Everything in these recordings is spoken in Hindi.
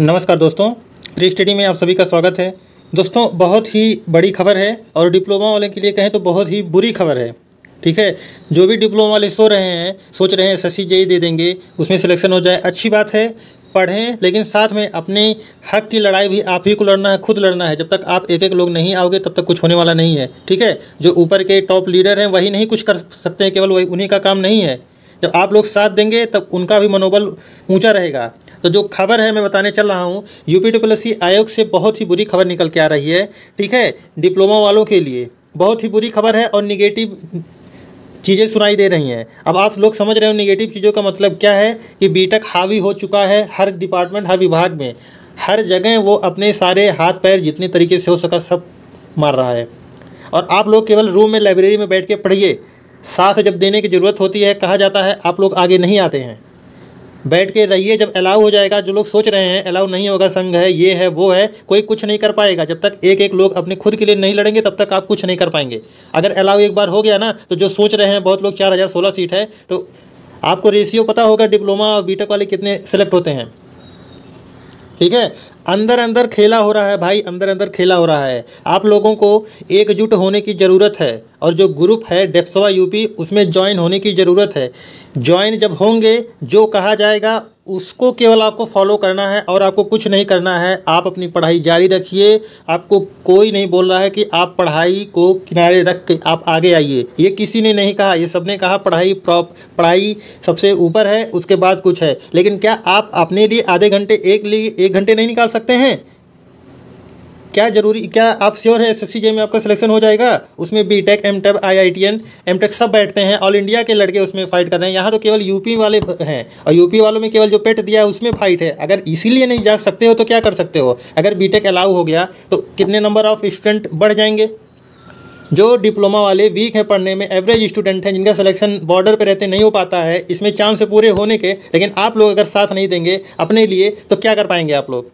नमस्कार दोस्तों, प्री स्टडी में आप सभी का स्वागत है। दोस्तों बहुत ही बड़ी खबर है और डिप्लोमा वाले के लिए कहें तो बहुत ही बुरी खबर है। ठीक है, जो भी डिप्लोमा वाले सोच रहे हैं एसएससी जेई दे देंगे, उसमें सिलेक्शन हो जाए, अच्छी बात है, पढ़ें, लेकिन साथ में अपने हक की लड़ाई भी आप ही को लड़ना है, खुद लड़ना है। जब तक आप एक एक लोग नहीं आओगे तब तक कुछ होने वाला नहीं है। ठीक है, जो ऊपर के टॉप लीडर हैं वही नहीं कुछ कर सकते हैं, केवल वही उन्हीं का काम नहीं है। जब आप लोग साथ देंगे तब उनका भी मनोबल ऊंचा रहेगा। तो जो खबर है मैं बताने चल रहा हूँ, यूपीएसएससी आयोग से बहुत ही बुरी खबर निकल के आ रही है। ठीक है, डिप्लोमा वालों के लिए बहुत ही बुरी खबर है और निगेटिव चीज़ें सुनाई दे रही हैं। अब आप लोग समझ रहे हो निगेटिव चीज़ों का मतलब क्या है कि बीटेक हावी हो चुका है हर डिपार्टमेंट, हर विभाग में, हर जगह वो अपने सारे हाथ पैर जितने तरीके से हो सका सब मार रहा है। और आप लोग केवल रूम में, लाइब्रेरी में बैठ के पढ़िए, साथ जब देने की ज़रूरत होती है कहा जाता है आप लोग आगे नहीं आते हैं। बैठ के रहिए, जब अलाउ हो जाएगा। जो लोग सोच रहे हैं अलाउ नहीं होगा, संघ है, ये है, वो है, कोई कुछ नहीं कर पाएगा। जब तक एक एक लोग अपने खुद के लिए नहीं लड़ेंगे तब तक आप कुछ नहीं कर पाएंगे। अगर अलाउ एक बार हो गया ना, तो जो सोच रहे हैं, बहुत लोग 4016 सीट है, तो आपको रेशियो पता होगा डिप्लोमा और बीटेक वाले कितने सेलेक्ट होते हैं। ठीक है, अंदर अंदर खेला हो रहा है भाई, अंदर अंदर खेला हो रहा है। आप लोगों को एकजुट होने की ज़रूरत है और जो ग्रुप है डेप्सवा यूपी, उसमें ज्वाइन होने की ज़रूरत है। ज्वाइन जब होंगे, जो कहा जाएगा उसको केवल आपको फॉलो करना है और आपको कुछ नहीं करना है। आप अपनी पढ़ाई जारी रखिए, आपको कोई नहीं बोल रहा है कि आप पढ़ाई को किनारे रख के आप आगे आइए, ये किसी ने नहीं कहा। ये सबने कहा पढ़ाई सबसे ऊपर है, उसके बाद कुछ है। लेकिन क्या आप अपने लिए आधे घंटे, एक घंटे नहीं निकाल सकते हैं? क्या आप श्योर है एसएससी जेई में आपका सिलेक्शन हो जाएगा? उसमें बीटेक, एमटेक, आईआईटीएन, एमटेक सब बैठते हैं, ऑल इंडिया के लड़के उसमें फाइट कर रहे हैं। यहाँ तो केवल यूपी वाले हैं और यूपी वालों में केवल जो पेट दिया है उसमें फाइट है। अगर इसीलिए नहीं जा सकते हो तो क्या कर सकते हो? अगर बीटेक अलाउ हो गया तो कितने नंबर ऑफ स्टूडेंट बढ़ जाएंगे? जो डिप्लोमा वाले वीक हैं पढ़ने में, एवरेज स्टूडेंट हैं, जिनका सिलेक्शन बॉर्डर पे रहते नहीं हो पाता है, इसमें चांस है पूरे होने के, लेकिन आप लोग अगर साथ नहीं देंगे अपने लिए तो क्या कर पाएंगे आप लोग?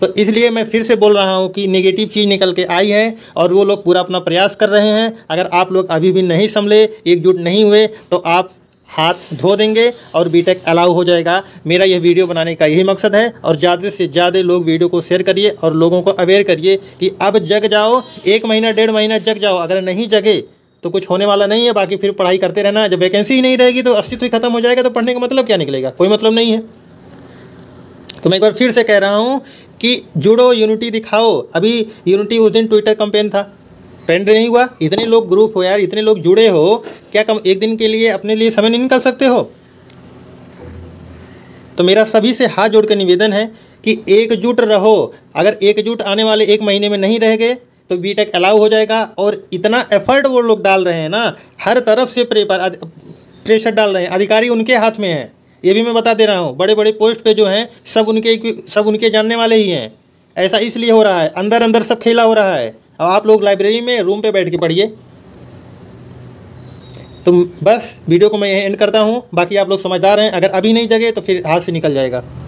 तो इसलिए मैं फिर से बोल रहा हूँ कि नेगेटिव चीज़ निकल के आई है और वो लोग पूरा अपना प्रयास कर रहे हैं। अगर आप लोग अभी भी नहीं संभले, एकजुट नहीं हुए, तो आप हाथ धो देंगे और बीटेक अलाउ हो जाएगा। मेरा यह वीडियो बनाने का यही मकसद है और ज़्यादा से ज़्यादा लोग वीडियो को शेयर करिए और लोगों को अवेयर करिए कि अब जग जाओ, एक महीना डेढ़ महीना जग जाओ। अगर नहीं जगे तो कुछ होने वाला नहीं है, बाकी फिर पढ़ाई करते रहना। जब वैकेंसी ही नहीं रहेगी तो अस्तित्व ही खत्म हो जाएगा, तो पढ़ने का मतलब क्या निकलेगा? कोई मतलब नहीं है। तो मैं एक बार फिर से कह रहा हूँ कि जुड़ो, यूनिटी दिखाओ। अभी यूनिटी उस दिन ट्विटर कैंपेन था, ट्रेंड नहीं हुआ, इतने लोग ग्रुप हो यार, इतने लोग जुड़े हो, क्या कम एक दिन के लिए अपने लिए समय नहीं निकाल सकते हो? तो मेरा सभी से हाथ जोड़कर निवेदन है कि एकजुट रहो। अगर एकजुट आने वाले एक महीने में नहीं रह गए तो बीटेक अलाउ हो जाएगा। और इतना एफर्ट वो लोग डाल रहे हैं ना, हर तरफ से प्रेशर डाल रहे हैं, अधिकारी उनके हाथ में हैं, ये भी मैं बता दे रहा हूँ। बड़े बड़े पोस्ट पे जो हैं सब उनके जानने वाले ही हैं। ऐसा इसलिए हो रहा है, अंदर अंदर सब खेला हो रहा है। अब आप लोग लाइब्रेरी में, रूम पे बैठ के पढ़िए। तो बस वीडियो को मैं यहीं एंड करता हूँ। बाकी आप लोग समझदार हैं, अगर अभी नहीं जगे तो फिर हाथ से निकल जाएगा।